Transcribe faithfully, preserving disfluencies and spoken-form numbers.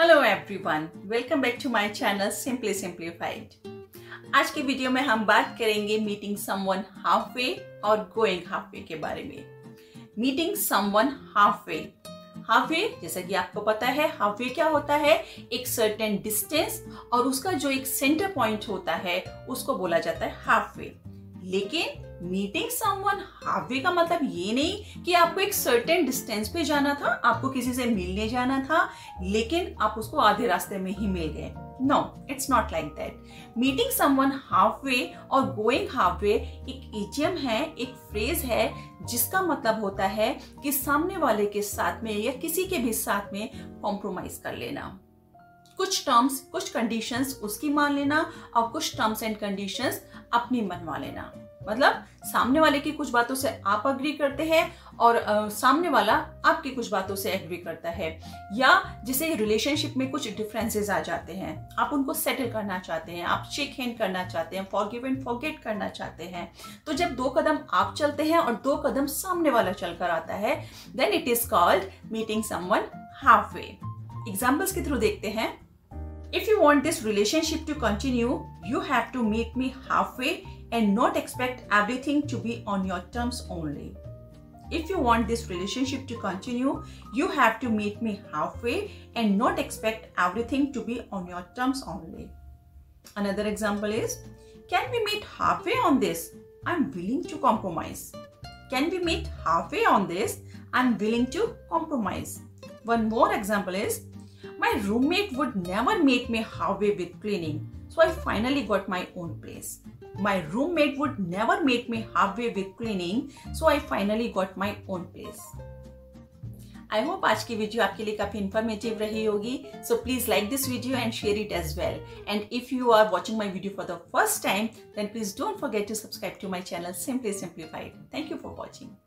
Hello everyone, welcome back to my channel simply simplified. आज के video में हम बात करेंगे मीटिंग समवन हाफवे और गोइंग हाफवे के बारे में। मीटिंग समवन हाफवे, हाफवे जैसा कि आपको पता है, हाफवे क्या होता है, एक सर्टेन डिस्टेंस और उसका जो एक सेंटर पॉइंट होता है उसको बोला जाता है हाफवे। लेकिन मीटिंग समवन हाफवे का मतलब ये नहीं कि आपको एक सर्टेन डिस्टेंस पे जाना था, आपको किसी से मिलने जाना था लेकिन आप उसको आधे रास्ते में ही मिल गए। No, it's not like that. Meeting someone halfway और गोइंग हाफवे एक इडियम है, एक फ्रेज है जिसका मतलब होता है कि सामने वाले के साथ में या किसी के भी साथ में कॉम्प्रोमाइज कर लेना, कुछ टर्म्स कुछ कंडीशंस उसकी मान लेना और कुछ टर्म्स एंड कंडीशंस अपनी मनवा लेना। मतलब सामने वाले की कुछ बातों से आप अग्री करते हैं और आ, सामने वाला आपकी कुछ बातों से एग्री करता है, या जैसे रिलेशनशिप में कुछ डिफरेंसेस आ जाते हैं, आप उनको सेटल करना चाहते हैं, आप शेक हैंड करना चाहते हैं, फॉरगिव एंड फॉरगेट करना चाहते हैं। तो जब दो कदम आप चलते हैं और दो कदम सामने वाला चलकर आता है, then it is called meeting someone halfway. Examples के थ्रू देखते हैं। If you want this relationship to continue, you have to meet me halfway and not expect everything to be on your terms only. If you want this relationship to continue, you have to meet me halfway and not expect everything to be on your terms only. Another example is, can we meet halfway on this? I'm willing to compromise. Can we meet halfway on this? I'm willing to compromise. One more example is, my roommate would never meet me halfway with cleaning, so I finally got my own place. My roommate would never meet me halfway with cleaning, so I finally got my own place. I hope आज की video आपके लिए काफी informative रही होगी, so please like this video and share it as well. And if you are watching my video for the first time, then please don't forget to subscribe to my channel Simply Simplified. Thank you for watching.